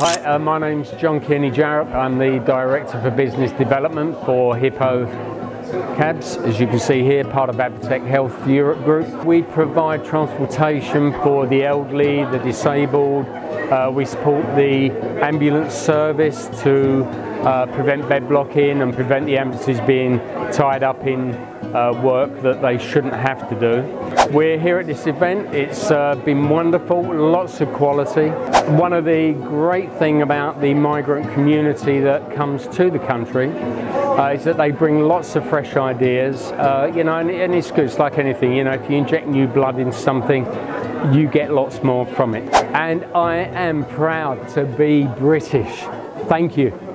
Hi, my name's John Kearney-Jarrock. I'm the Director for Business Development for Hippo Cabs, as you can see here, part of Abotech Health Europe Group. We provide transportation for the elderly, the disabled. We support the ambulance service to prevent bed blocking and prevent the ambulances being tied up in work that they shouldn't have to do. We're here at this event. It's been wonderful, lots of quality. One of the great things about the migrant community that comes to the country is that they bring lots of fresh ideas, you know, and it's good. It's like anything, you know, if you inject new blood into something, you get lots more from it. And I am proud to be British. Thank you.